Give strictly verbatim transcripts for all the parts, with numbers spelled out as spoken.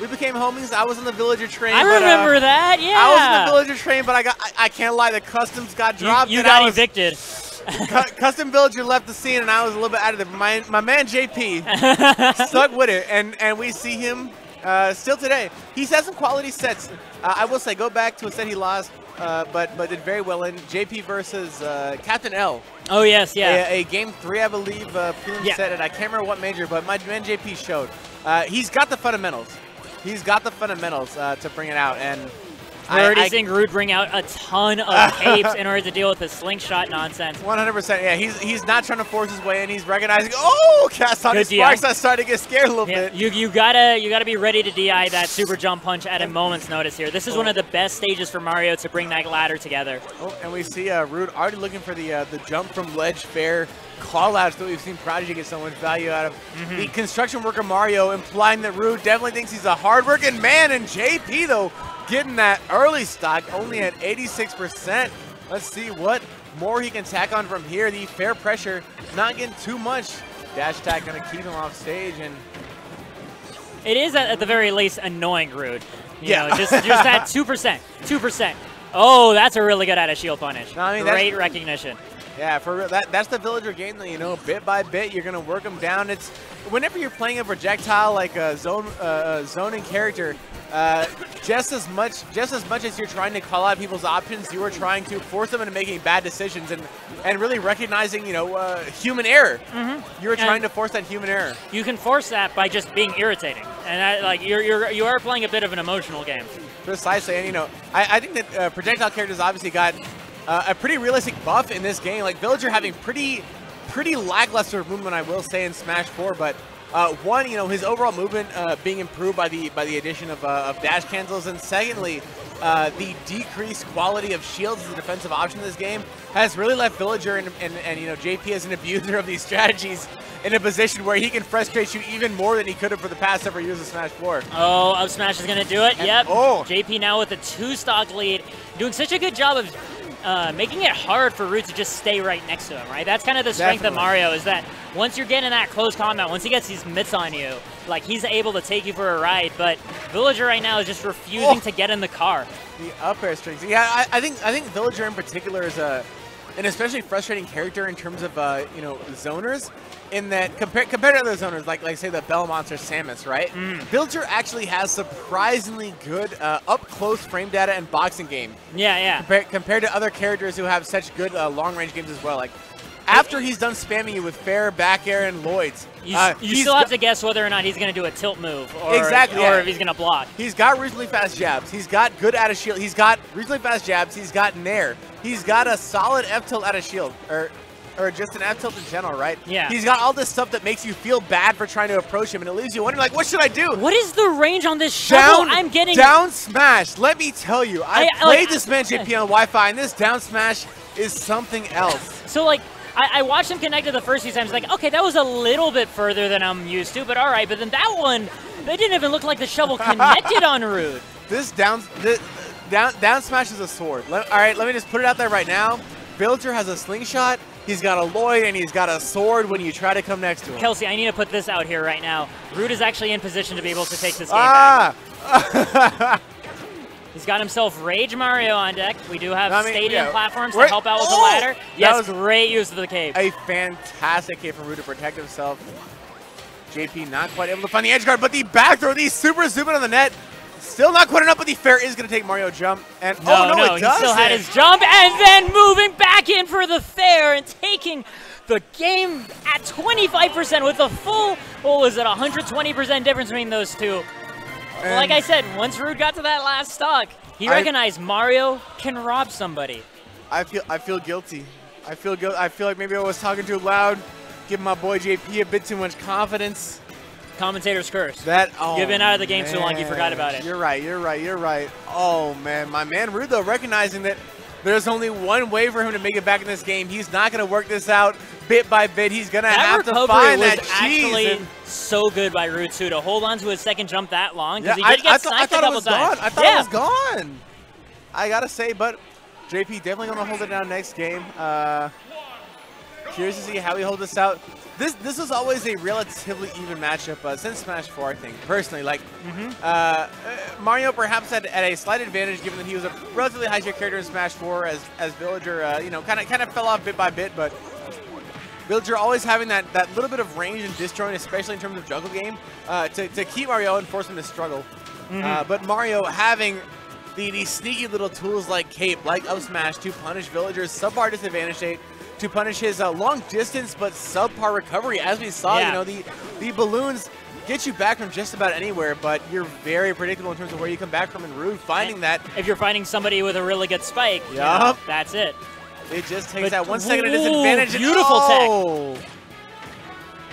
We became homies. I was on the Villager train. I but, remember uh, that. Yeah. I was on the Villager train, but I got—I I can't lie. The customs got dropped. You, you got evicted. Custom Villager left the scene, and I was a little bit out of it. My my man J P stuck with it, and and we see him uh, still today. He's had some quality sets. Uh, I will say, go back to a set he lost, uh, but but did very well in J P versus uh, Captain L. Oh yes, yeah. A, a game three, I believe, uh, prelim yeah. set, and I can't remember what major, but my man J P showed. Uh, he's got the fundamentals. He's got the fundamentals uh, to bring it out, and. We're already I, I, seeing Rude bring out a ton of capes in order to deal with the slingshot nonsense. one hundred percent. Yeah, he's he's not trying to force his way in. He's recognizing, oh, cast on his sparks. I started to get scared a little yeah, bit. You you gotta you gotta be ready to D I that super jump punch at a moment's notice here. This is oh. one of the best stages for Mario to bring that ladder together. Oh, and we see uh, Rude already looking for the uh, the jump from ledge fair call-outs that we've seen Prodigy get so much value out of. Mm-hmm. The construction worker Mario, implying that Rude definitely thinks he's a hard-working man, and J P though. Getting that early stock, only at eighty-six percent. Let's see what more he can tack on from here. The fair pressure, not getting too much. Dash attack gonna keep him off stage, and it is at the very least annoying, Rude. You yeah, know, just just that two percent, two percent. Oh, that's a really good out of shield punish. No, I mean, great recognition. Yeah, for real, that, that's the Villager game though, you know, bit by bit, you're going to work them down. It's whenever you're playing a projectile like a zone, uh, zoning character, uh, just as much just as much as you're trying to call out people's options, you are trying to force them into making bad decisions and, and really recognizing, you know, uh, human error. Mm-hmm. You're trying to force that human error. You can force that by just being irritating. And that, like you're, you're, you are playing a bit of an emotional game. Precisely. And, you know, I, I think that uh, projectile characters obviously got... Uh, a pretty realistic buff in this game. Like Villager having pretty, pretty lackluster movement, I will say, in Smash four. But uh, one, you know, his overall movement uh, being improved by the by the addition of, uh, of dash cancels, and secondly, uh, the decreased quality of shields as a defensive option in this game has really left Villager and, and and you know J P as an abuser of these strategies in a position where he can frustrate you even more than he could have for the past several years of Smash four. Oh, up smash is gonna do it. And, yep. Oh. J P now with a two-stock lead, doing such a good job of. Uh, making it hard for Rude to just stay right next to him, right? That's kind of the strength Definitely. of Mario, is that once you're getting that close combat, once he gets these mitts on you, like, he's able to take you for a ride, but Villager right now is just refusing oh. to get in the car. The up air strings. Yeah, I, I think I think Villager in particular is a, an especially frustrating character in terms of, uh, you know, zoners, in that compared compared to other zoners, like, like say, the Bell Monster Samus, right? Mm. Villager actually has surprisingly good uh, up-close frame data and boxing game. Yeah, yeah. Compa compared to other characters who have such good uh, long-range games as well. Like, after he's done spamming you with fair, back air, and Lloyd's. You, uh, you still have to guess whether or not he's going to do a tilt move or, exactly, yeah. or if he's going to block. He's got reasonably fast jabs. He's got good out of shield. He's got reasonably fast jabs. He's got nair. He's got a solid F-tilt out of shield. Or... or just an F-tilt in general, right? Yeah. He's got all this stuff that makes you feel bad for trying to approach him, and it leaves you wondering, like, what should I do? What is the range on this shovel? Down, I'm getting down smash. Let me tell you, I, I played like, this man J P on Wi-Fi, and this down smash is something else. So, like, I, I watched him connect it the first few times, like, okay, that was a little bit further than I'm used to, but all right. But then that one, they didn't even look like the shovel connected on Rude. This down, this, down, down smash is a sword. Let, all right, let me just put it out there right now. Villager has a slingshot. He's got a Lloyd, and he's got a sword when you try to come next to him. Kelsey, I need to put this out here right now. Rude is actually in position to be able to take this game ah. back. He's got himself Rage Mario on deck. We do have I mean, stadium yeah. platforms to help out with oh, the ladder. Yes, that was great use of the cape. A fantastic cape for Rude to protect himself. J P not quite able to find the edge guard, but the back throw, the super zoom in on the net. Still not quite enough, but the fair is going to take Mario jump. And no, oh, no, no it he doesn't. Still had his jump, and then moving back in for the fair and taking the game at twenty-five percent with a full, what was it, one hundred twenty percent difference between those two. And like I said, once Rude got to that last stock, he I, recognized Mario can rob somebody. I feel, I feel guilty. I feel guilty. I feel like maybe I was talking too loud, giving my boy J P a bit too much confidence. Commentator's curse. That oh, you've been out of the game man. so long you forgot about it. You're right, you're right, you're right. Oh man, my man Rude though, recognizing that there's only one way for him to make it back in this game. He's not gonna work this out bit by bit. He's gonna that have to find was that actually and... so good by Rude too to hold on to his second jump that long. Because yeah, he did I, get I, I, th I thought it was times. gone. I thought yeah. it was gone. I gotta say, but J P definitely gonna hold it down next game. Uh, curious to see how he holds this out. this this was always a relatively even matchup uh, since Smash four, I think, personally. Like, mm-hmm. uh, Mario perhaps had at a slight advantage given that he was a relatively high-tier character in Smash four as, as Villager, uh, you know, kind of kind of fell off bit by bit, but Villager always having that, that little bit of range and disjoint, especially in terms of jungle game, uh, to, to keep Mario and force him to struggle. Mm-hmm. uh, but Mario having the, the sneaky little tools like Cape, like Up Smash, to punish Villager's subpar disadvantage state, to punish his uh, long distance but subpar recovery, as we saw. Yeah. You know, the the balloons get you back from just about anywhere, but you're very predictable in terms of where you come back from. And Rude finding and that if you're finding somebody with a really good spike, yep. you know, that's it. It just takes but that one ooh, second of disadvantage. Beautiful oh. tech.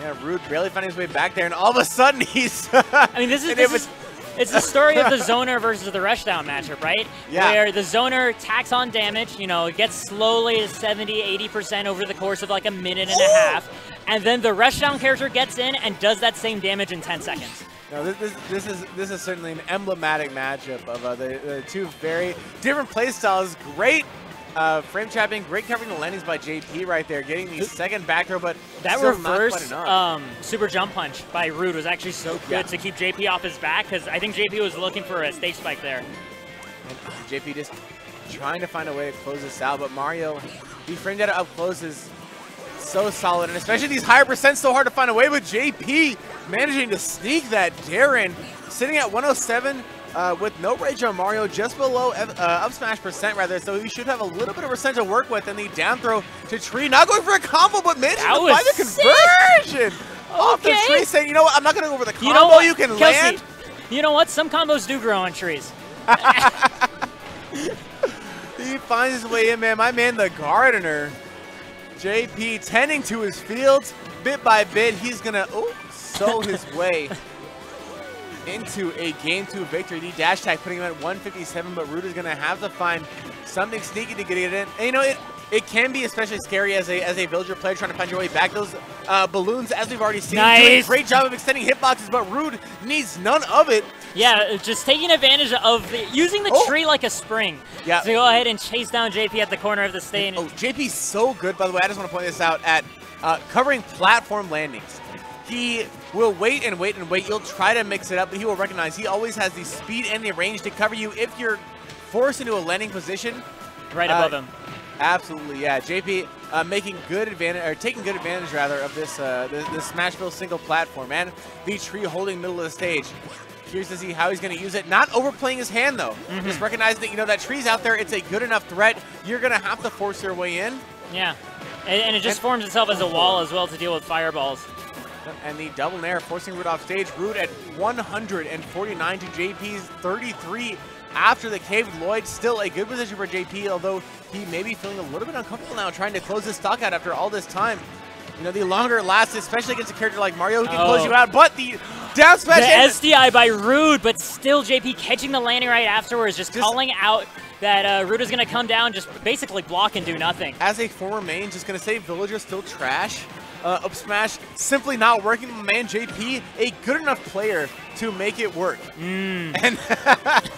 Yeah, Rude barely finding his way back there, and all of a sudden he's. I mean, this is. This it is it's the story of the zoner versus the rushdown matchup, right? Yeah. Where the zoner tacks on damage, you know, gets slowly to seventy, eighty percent over the course of like a minute and a half, and then the rushdown character gets in and does that same damage in ten seconds. No, this, this, this is this is certainly an emblematic matchup of uh, the, the two very different playstyles. Great uh, frame trapping, great covering the landings by J P right there, getting the second back throw, but that reverse um, super jump punch by Rude was actually so good yeah. to keep J P off his back, because I think J P was looking for a stage spike there. And J P just trying to find a way to close this out, but Mario, the frame data up close is so solid, and especially these higher percents, so hard to find a way with J P managing to sneak that Darren, sitting at one oh seven uh, with no rage on Mario, just below uh, up smash percent rather, so he should have a little bit of percent to work with, and the down throw to Tree, not going for a combo, but managing to find the conversion! Okay. Off the Tree, saying, you know what, I'm not going to go for the combo, you, know you can Kelsey, land. You know what, some combos do grow on trees. He finds his way in, man. My man, the gardener. J P tending to his fields, bit by bit, he's gonna oh, sow his way into a game two victory. The dash tag putting him at one fifty-seven, but Rude is gonna have to find something sneaky to get it in. And you know, it it can be especially scary as a as a Villager player trying to find your way back. Those uh, balloons, as we've already seen, nice. Doing a great job of extending hitboxes, but Rude needs none of it. Yeah, just taking advantage of the, using the oh. tree like a spring. Yeah. So go ahead and chase down J P at the corner of the stage. Oh, J P's so good, by the way. I just want to point this out at uh, covering platform landings. He will wait and wait and wait. You'll try to mix it up, but he will recognize he always has the speed and the range to cover you if you're forced into a landing position. Right uh, above him. Absolutely, yeah. J P uh, making good advantage, or taking good advantage rather, of this uh, this, this Smashville single platform, and the tree holding middle of the stage. Curious to see how he's going to use it. Not overplaying his hand, though. Mm-hmm. Just recognizing that, you know, that tree's out there. It's a good enough threat. You're going to have to force your way in. Yeah. And, and it just and, forms itself as a wall as well to deal with fireballs. And the double nair forcing Rude off stage. Rude at one forty-nine to J P's thirty-three after the cave. Lloyd still a good position for J P, although he may be feeling a little bit uncomfortable now trying to close his stock out after all this time. You know, the longer it lasts, especially against a character like Mario who can oh. close you out, but the down smash the S D I by Rude, but still J P catching the landing right afterwards, just, just calling out that uh, Rude is going to come down, just basically block and do nothing. As a former main, just going to say Villager still trash. Uh, up smash simply not working. Man, J P, a good enough player to make it work. Mm. And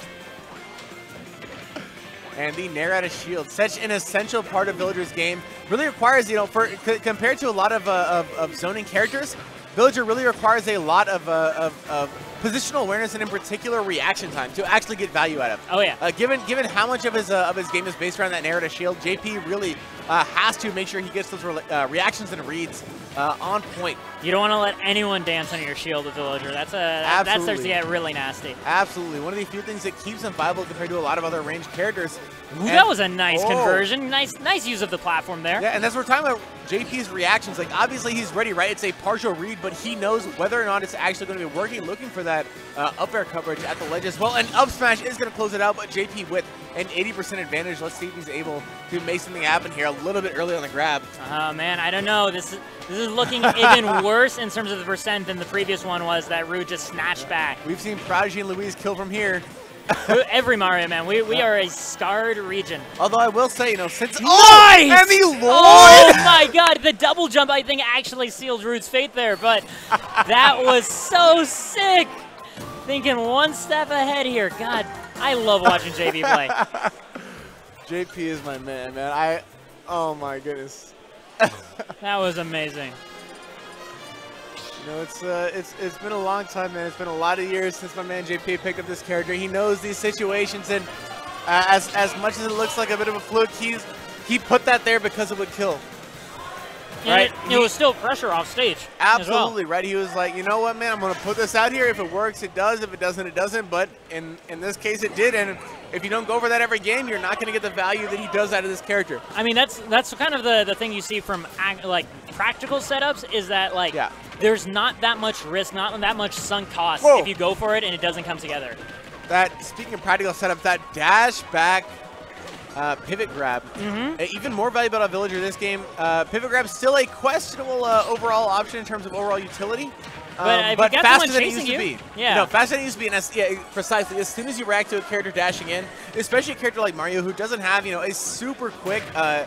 and the nair out of shield, such an essential part of Villager's game, really requires, you know, for c compared to a lot of, uh, of, of zoning characters, Villager really requires a lot of, uh, of, of positional awareness and in particular reaction time to actually get value out of. Oh yeah. Uh, given given how much of his uh, of his game is based around that nair out of shield, J P really uh, has to make sure he gets those re uh, reactions and reads uh, on point. You don't want to let anyone dance on your shield with Villager. That's a that, that's thirsty yeah, really nasty. Absolutely, one of the few things that keeps him viable compared to a lot of other ranged characters. Ooh, that was a nice oh. conversion. Nice, nice use of the platform there. Yeah, and that's what we're talking about. J P's reactions, like obviously he's ready, right? It's a partial read, but he knows whether or not it's actually going to be working. Looking for that uh, up air coverage at the ledge as well, and up smash is going to close it out. But J P with an eighty percent advantage. Let's see if he's able to make something happen here. A little bit early on the grab. Oh uh, man, I don't know. This is, this is looking even worse in terms of the percent than the previous one was. That Rude just snatched back. We've seen Prodigy and Louise kill from here. Every Mario, man. We, we are a scarred region. Although I will say, you know, since... Oh! Nice! And the Lloyd! Oh, my God. The double jump, I think, actually sealed Rude's fate there, but that was so sick. Thinking one step ahead here. God, I love watching J P play. J P is my man, man. I... Oh, my goodness. That was amazing. You know, it's, uh, it's, it's been a long time, man. It's been a lot of years since my man J P picked up this character. He knows these situations, and uh, as, as much as it looks like a bit of a fluke, he's, he put that there because it would kill. Right? It, it he, was still pressure off stage. Absolutely, well. right? He was like, you know what, man? I'm going to put this out here. If it works, it does. If it doesn't, it doesn't. But in, in this case, it did. And if you don't go for that every game, you're not going to get the value that he does out of this character. I mean, that's that's kind of the, the thing you see from, like, practical setups is that, like, yeah. there's not that much risk, not that much sunk cost Whoa. if you go for it and it doesn't come together. That, speaking of practical setup, that dash back... Uh, pivot grab, mm-hmm. uh, even more valuable on Villager this game. Uh, pivot grab still a questionable uh, overall option in terms of overall utility, um, but, but faster than it used you. to be. Yeah, no, faster than it used to be. And yeah, precisely. As soon as you react to a character dashing in, especially a character like Mario who doesn't have you know a super quick uh,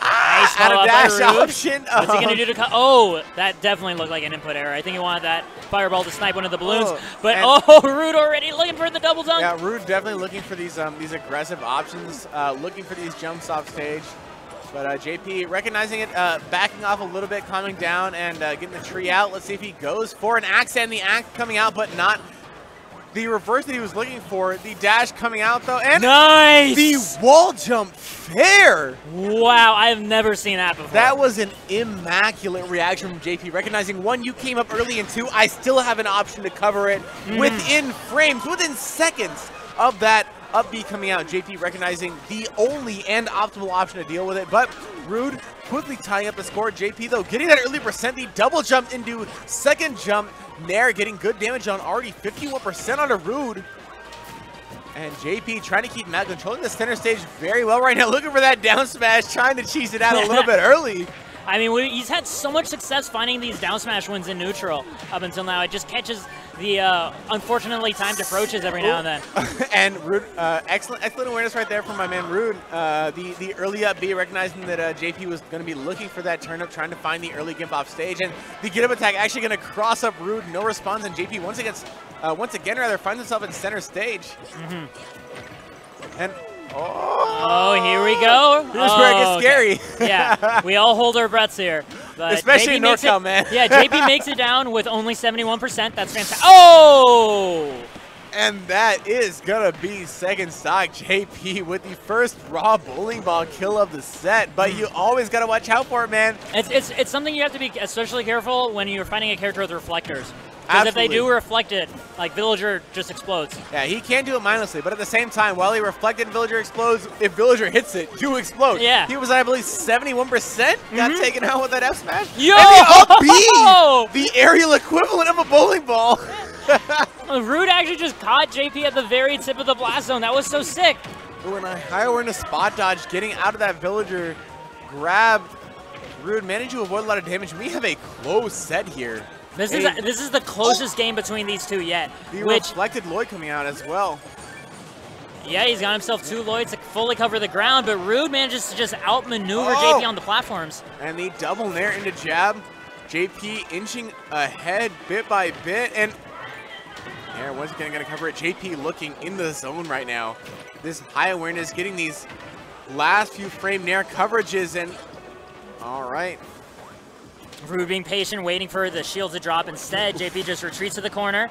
nice out of dash option. What's um, he gonna do to cut? Oh, that definitely looked like an input error. I think he wanted that fireball to snipe one of the balloons, oh, but oh, Rude already looking for the double dunk. Yeah, Rude definitely looking for these um, these aggressive options, uh, looking for these jumps off stage. But uh, J P recognizing it, uh, backing off a little bit, calming down, and uh, getting the tree out. Let's see if he goes for an axe, and the axe coming out, but not the reverse that he was looking for. The dash coming out though, and nice the wall jump fair. Wow, I've never seen that before. That was an immaculate reaction from J P, recognizing one, you came up early, and two, I still have an option to cover it mm. within frames, within seconds of that up B coming out. J P recognizing the only and optimal option to deal with it, but Rude quickly tying up the score. J P though getting that early percent, the double jump into second jump. Nair getting good damage on already fifty-one percent on a Rude. And J P trying to keep Matt controlling the center stage very well right now. Looking for that down smash, trying to cheese it out a little bit early. I mean, we, he's had so much success finding these down smash wins in neutral up until now. It just catches the, uh, unfortunately, timed approaches every now and then. and Rude, uh, excellent excellent awareness right there from my man Rude. Uh, the, the early up B, recognizing that uh, J P was going to be looking for that turn up, trying to find the early gimp off stage. And the get up attack actually going to cross up Rude. No response, and J P once again, uh, once again rather, finds himself in center stage. Mm-hmm. And... Oh, oh, here we go. Here's oh, where it gets okay. scary. yeah, we all hold our breaths here. But especially in NorCal, it, man. yeah, J P makes it down with only seventy-one percent. That's fantastic. Oh! And that is going to be second stock J P with the first raw bowling ball kill of the set. But you always got to watch out for it, man. It's, it's, it's something you have to be especially careful when you're fighting a character with reflectors. Because if they do reflect it, like, Villager just explodes. Yeah, he can do it mindlessly, but at the same time, while he reflected and Villager explodes, if Villager hits it, you explode. Yeah. He was, I believe, seventy-one percent mm-hmm. got taken out with that F smash. Yo! And the, the aerial equivalent of a bowling ball. Rude actually just caught J P at the very tip of the blast zone. That was so sick. Ooh, and a high awareness spot dodge, getting out of that Villager grab. Rude managed to avoid a lot of damage. We have a close set here. This is, a, this is the closest oh. game between these two yet. The which, reflected Lloyd coming out as well. Yeah, he's got himself two Lloyds to fully cover the ground, but Rude manages to just outmaneuver oh. J P on the platforms. And the double Nair into jab. J P inching ahead bit by bit, and Nair once again going to cover it. J P looking in the zone right now. This high awareness, getting these last few frame Nair coverages, and all right. Rude being patient, waiting for the shield to drop. Instead, J P just retreats to the corner,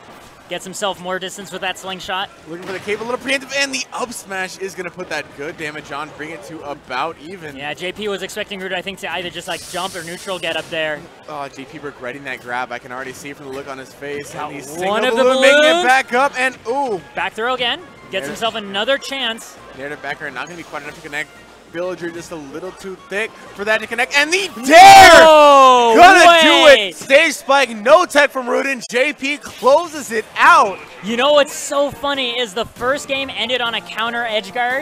gets himself more distance with that slingshot. Looking for the cable, a little preemptive, and the up smash is going to put that good damage on, bring it to about even. Yeah, J P was expecting Rude, I think, to either just like jump or neutral get up there. Oh, J P regretting that grab. I can already see from the look on his face. And he's one of the balloons, making it back up, and ooh. Back throw again, gets Nair himself another chance. Nair to back air, not going to be quite enough to connect. Villager just a little too thick for that to connect, and the dare! No Gonna way. do it! Stage spike, no tech from Rude, and J P closes it out. You know what's so funny is the first game ended on a counter edge guard.